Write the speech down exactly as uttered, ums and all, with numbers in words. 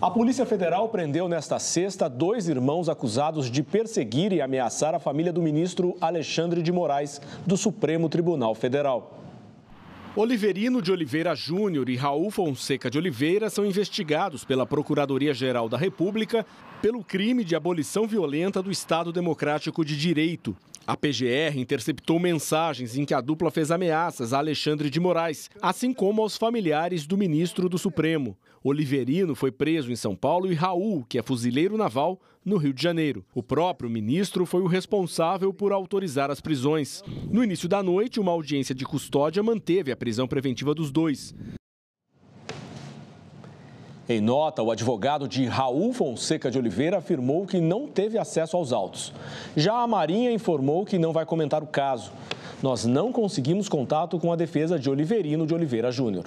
A Polícia Federal prendeu nesta sexta dois irmãos acusados de perseguir e ameaçar a família do ministro Alexandre de Moraes, do Supremo Tribunal Federal. Oliverino de Oliveira Júnior e Raul Fonseca de Oliveira são investigados pela Procuradoria-Geral da República pelo crime de abolição violenta do Estado Democrático de Direito. A P G R interceptou mensagens em que a dupla fez ameaças a Alexandre de Moraes, assim como aos familiares do ministro do Supremo. Oliverino foi preso em São Paulo e Raul, que é fuzileiro naval, no Rio de Janeiro. O próprio ministro foi o responsável por autorizar as prisões. No início da noite, uma audiência de custódia manteve a prisão preventiva dos dois. Em nota, o advogado de Raul Fonseca de Oliveira afirmou que não teve acesso aos autos. Já a Marinha informou que não vai comentar o caso. Nós não conseguimos contato com a defesa de Oliverino de Oliveira Júnior.